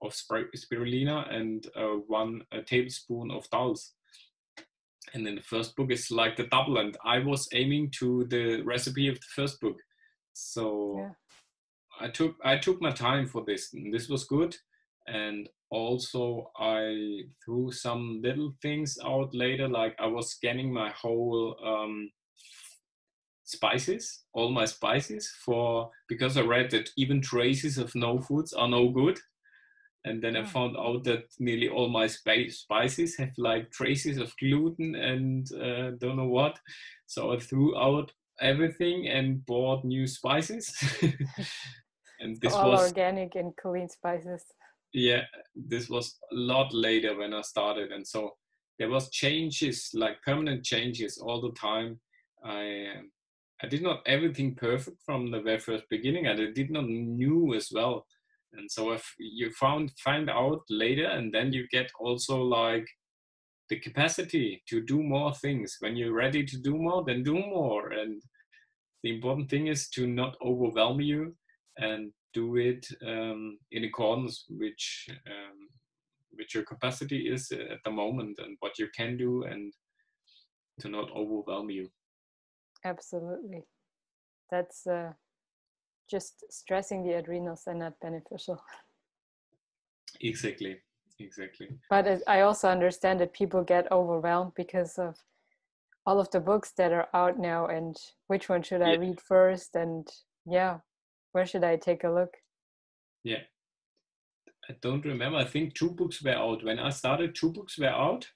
of spirulina, and uh, one a tablespoon of dals. And then the first book is like the double, and I was aiming to the recipe of the first book. So yeah. I took I took my time for this, and this was good. And also I threw some little things out later, like I was scanning my whole um, spices, all my spices, for because I read that even traces of no foods are no good. And then yeah. I found out that nearly all my spices have like traces of gluten and uh, don't know what. So I threw out everything and bought new spices. And this so all was organic and clean spices. Yeah, this was a lot later when I started. And so there was changes, like permanent changes all the time. I I did not everything perfect from the very first beginning, and I did not knew as well. And so if you found find out later, and then you get also like the capacity to do more things. When you're ready to do more, then do more. And the important thing is to not overwhelm you and do it um, in accordance which um, which your capacity is at the moment and what you can do, and to not overwhelm you. Absolutely. That's uh, just stressing the adrenals and not beneficial. Exactly. Exactly. But I also understand that people get overwhelmed because of all of the books that are out now, and which one should I yeah. read first, and yeah, where should I take a look? Yeah. I don't remember. I think two books were out. When I started, two books were out,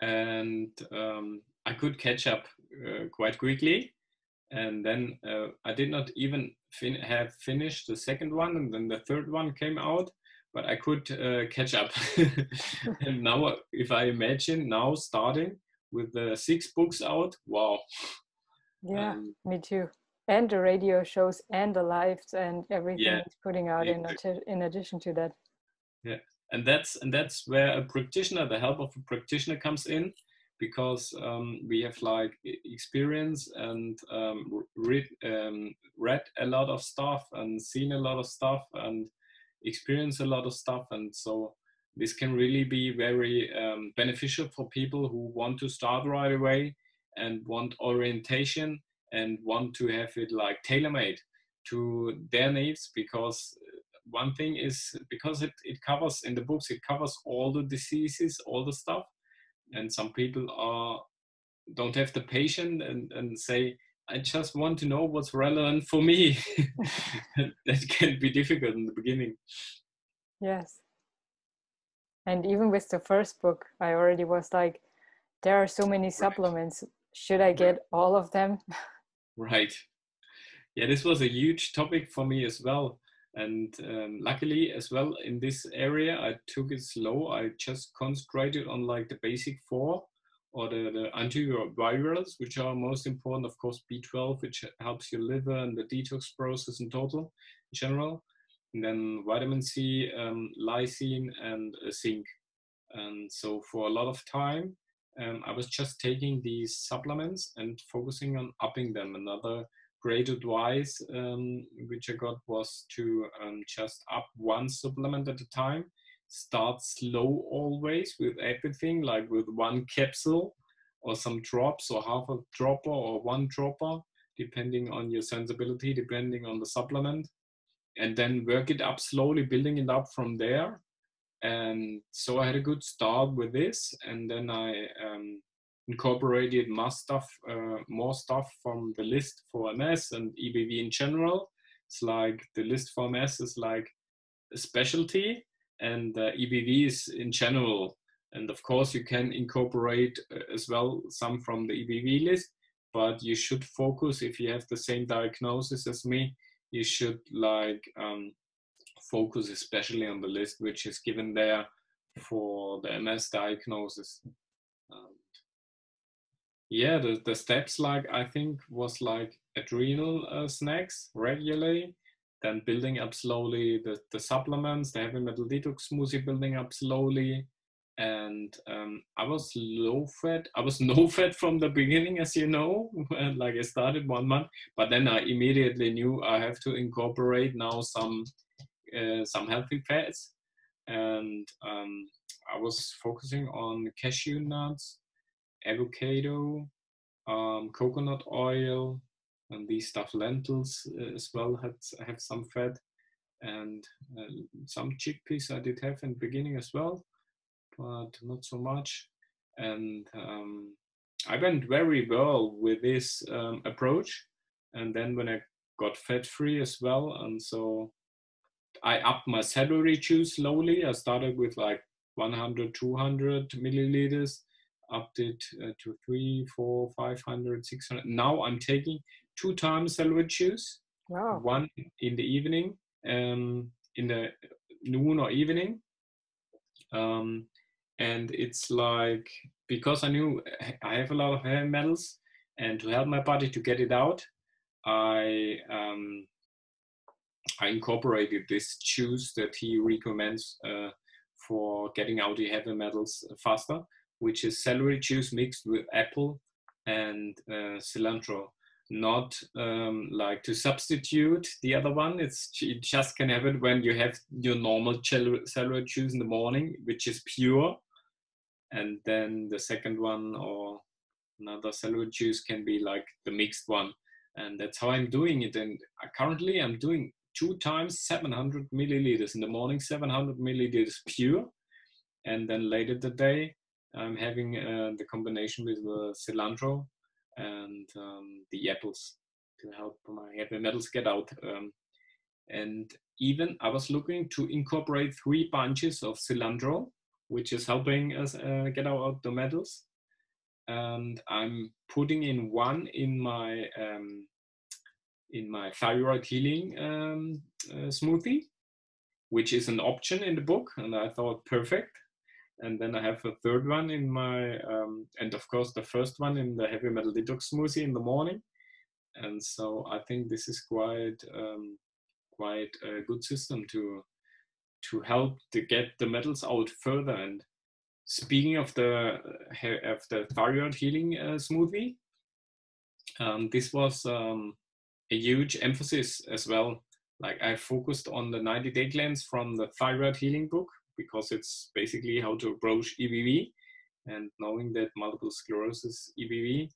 and um, I could catch up uh, quite quickly. And then uh, I did not even fin have finished the second one, and then the third one came out. But I could uh, catch up. And now, if I imagine now starting with the six books out, wow. Yeah, um, me too. And the radio shows and the lives and everything yeah, it's putting out yeah, in, the, in addition to that. Yeah, and that's, and that's where a practitioner, the help of a practitioner comes in, because um, we have like experience and um, read, um, read a lot of stuff and seen a lot of stuff and experience a lot of stuff. And so this can really be very um, beneficial for people who want to start right away and want orientation and want to have it like tailor-made to their needs. Because one thing is, because it, it covers in the books, it covers all the diseases, all the stuff, and some people are don't have the patience and, and say, I just want to know what's relevant for me. That can be difficult in the beginning. Yes. And even with the first book, I already was like, there are so many supplements. Right. Should I get right. all of them? Right. Yeah, this was a huge topic for me as well. And um, luckily as well in this area, I took it slow. I just concentrated on like the basic four, or the, the antivirals, which are most important, of course, B twelve, which helps your liver and the detox process in total, in general, and then vitamin C, um, lysine, and uh, zinc. And so for a lot of time, um, I was just taking these supplements and focusing on upping them. Another great advice um, which I got was to um, just up one supplement at a time. Start slow always with everything, like with one capsule or some drops or half a dropper or one dropper, depending on your sensibility, depending on the supplement. And then work it up slowly, building it up from there. And so I had a good start with this, and then I um, incorporated my stuff, uh, more stuff from the list for M S and E B V in general. It's like the list for M S is like a specialty, and uh, E B V is in general. And of course, you can incorporate uh, as well some from the E B V list, but you should focus, if you have the same diagnosis as me, you should like um, focus especially on the list which is given there for the M S diagnosis. Um, yeah, the, the steps, like I think was like adrenal uh, snacks regularly, then building up slowly the, the supplements, the heavy metal detox smoothie building up slowly. And um, I was low fat. I was no fat from the beginning, as you know, like I started one month, but then I immediately knew I have to incorporate now some, uh, some healthy fats. And um, I was focusing on cashew nuts, avocado, um, coconut oil, and these stuff, lentils uh, as well had, have some fat, and uh, some chickpeas I did have in the beginning as well, but not so much. And um, I went very well with this um, approach. And then when I got fat free as well, and so I upped my celery juice slowly. I started with like one hundred, two hundred milliliters, upped it uh, to three, four, five hundred, six hundred. Now I'm taking two times celery juice. Wow. One in the evening, um, in the noon or evening. Um, And it's like, because I knew I have a lot of heavy metals, and to help my body to get it out, I um, I incorporated this juice that he recommends uh, for getting out the heavy metals faster, which is celery juice mixed with apple and uh, cilantro. Not um, like to substitute the other one. It's you just can have it when you have your normal celery juice in the morning, which is pure. And then the second one or another celery juice can be like the mixed one. And that's how I'm doing it. And currently I'm doing two times seven hundred milliliters in the morning, seven hundred milliliters pure. And then later the day, I'm having uh, the combination with the cilantro and um, the apples to help my heavy metals get out. Um, and even I was looking to incorporate three bunches of cilantro, which is helping us uh, get out the metals. And I'm putting in one in my um, in my thyroid healing um, uh, smoothie, which is an option in the book, and I thought perfect. And then I have a third one in my, um, and of course the first one in the heavy metal detox smoothie in the morning. And so I think this is quite, um, quite a good system to, to help to get the metals out further. And speaking of the, of the thyroid healing uh, smoothie, um, this was um, a huge emphasis as well. Like I focused on the ninety day cleanse from the thyroid healing book, because it's basically how to approach E B V and knowing that multiple sclerosis E B V.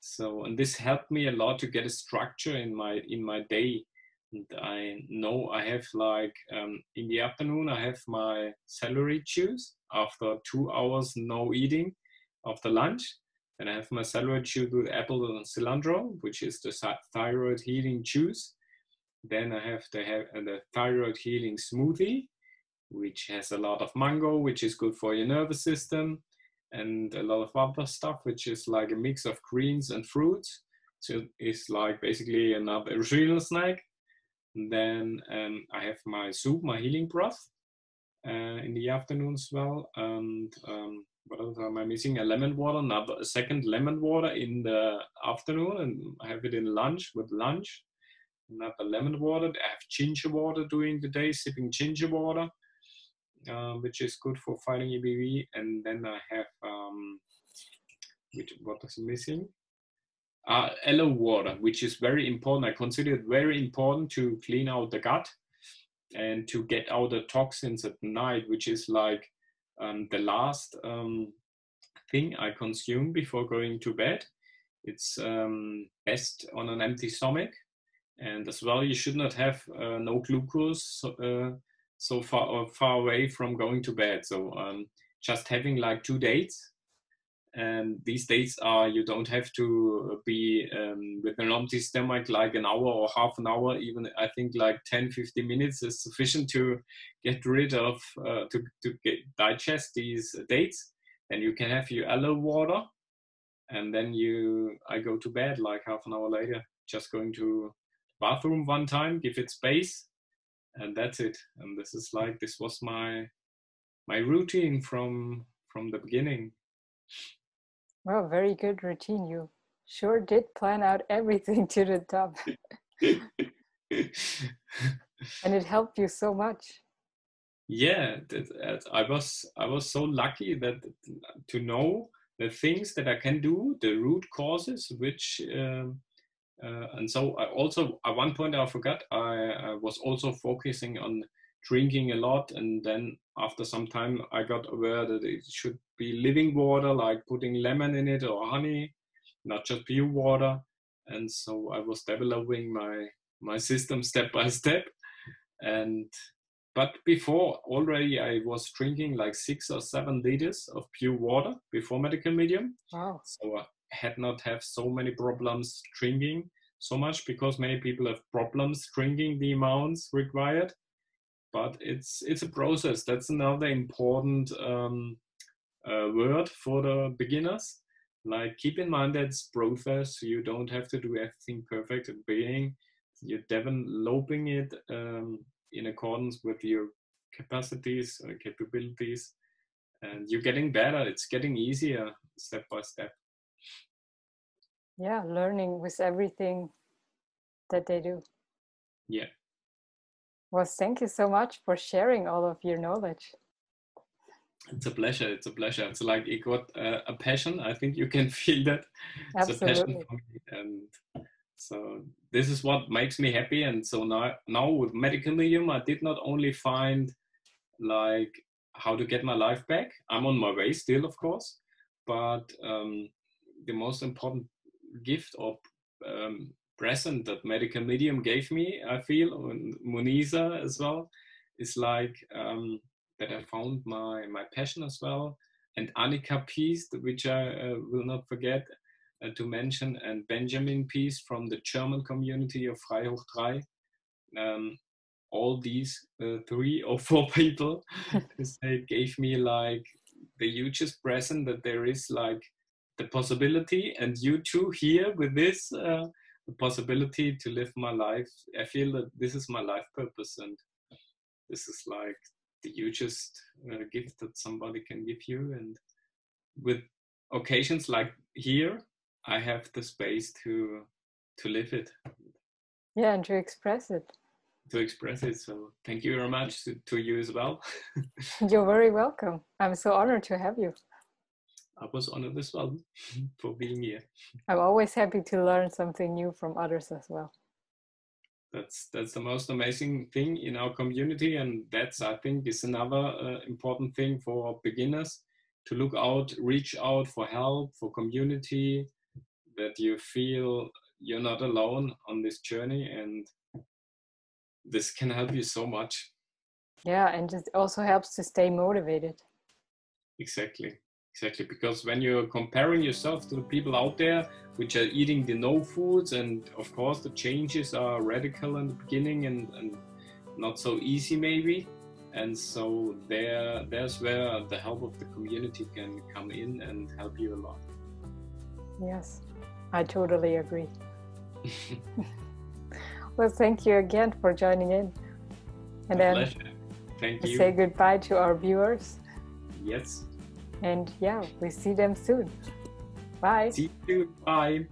So, and this helped me a lot to get a structure in my in my day. And I know I have like, um, in the afternoon, I have my celery juice after two hours no eating after lunch. And I have my celery juice with apple and cilantro, which is the thyroid healing juice. Then I have the, the thyroid healing smoothie, which has a lot of mango, which is good for your nervous system, and a lot of other stuff, which is like a mix of greens and fruits. So it's like basically another adrenal snack. And then um, I have my soup, my healing broth uh, in the afternoon as well. And um, what else am I missing? A lemon water, another a second lemon water in the afternoon, and I have it in lunch with lunch. Another lemon water. I have ginger water during the day, sipping ginger water. uh, which is good for filing E B V. And then I have, um, which, what is missing? Uh, aloe water, which is very important. I consider it very important to clean out the gut and to get out the toxins at night, which is like um, the last um, thing I consume before going to bed. It's um, best on an empty stomach. And as well, you should not have uh, no glucose uh, so far or far away from going to bed. So um, just having like two dates. And these dates are, you don't have to be um, with an empty stomach, like an hour or half an hour, even I think like ten, fifteen minutes is sufficient to get rid of, uh, to, to get, digest these dates. And you can have your aloe water. And then you, I go to bed like half an hour later, just going to the bathroom one time, give it space, and that's it. And this is like, this was my, my routine from, from the beginning. Well, very good routine. You sure did plan out everything to the top. And it helped you so much. Yeah, I was, I was so lucky that to know the things that I can do, the root causes, which, um, uh, and so I also, at one point I forgot, I, I was also focusing on drinking a lot, and then after some time I got aware that it should be living water, like putting lemon in it or honey, not just pure water. And so I was developing my my system step by step. And but before already I was drinking like six or seven liters of pure water before Medical Medium. Wow. So I had not have so many problems drinking so much, because many people have problems drinking the amounts required. But it's it's a process. That's another important um, uh, word for the beginners. Like, keep in mind that it's process. You don't have to do everything perfect at the beginning. You're developing it um, in accordance with your capacities or capabilities. And you're getting better. It's getting easier step by step. Yeah, learning with everything that they do. Yeah. Well, thank you so much for sharing all of your knowledge. It's a pleasure. It's a pleasure. It's like it got uh, a passion. I think you can feel that. Absolutely. It's a passion for me. And so this is what makes me happy. And so now, now with Medical Medium, I did not only find like how to get my life back. I'm on my way still, of course. But um, the most important gift or um, present that Medical Medium gave me, I feel, and Muneeza as well, is like um, that I found my, my passion as well, and Annika Piez, which I uh, will not forget uh, to mention, and Benjamin Pies from the German community of Freihoch drei. Um, all these uh, three or four people they gave me like the hugest present that there is, like the possibility, and you two here with this, uh, the possibility to live my life. I feel that this is my life purpose, and this is like the hugest uh, gift that somebody can give you. And with occasions like here, I have the space to to live it. Yeah, and to express it. To express it. So thank you very much to, to you as well. You're very welcome. I'm so honored to have you. I was honored as well for being here. I'm always happy to learn something new from others as well. That's that's the most amazing thing in our community, and that's, I think, is another uh, important thing for beginners, to look out, reach out for help, for community, that you feel you're not alone on this journey, and this can help you so much. Yeah, and it also helps to stay motivated. Exactly. Exactly, because when you're comparing yourself to the people out there which are eating the no foods, and of course the changes are radical in the beginning and, and not so easy maybe, and so there there's where the help of the community can come in and help you a lot. Yes, I totally agree. Well, thank you again for joining in. And my pleasure. Thank you. Say goodbye to our viewers. Yes. And yeah, we see them soon. Bye. See you. Bye.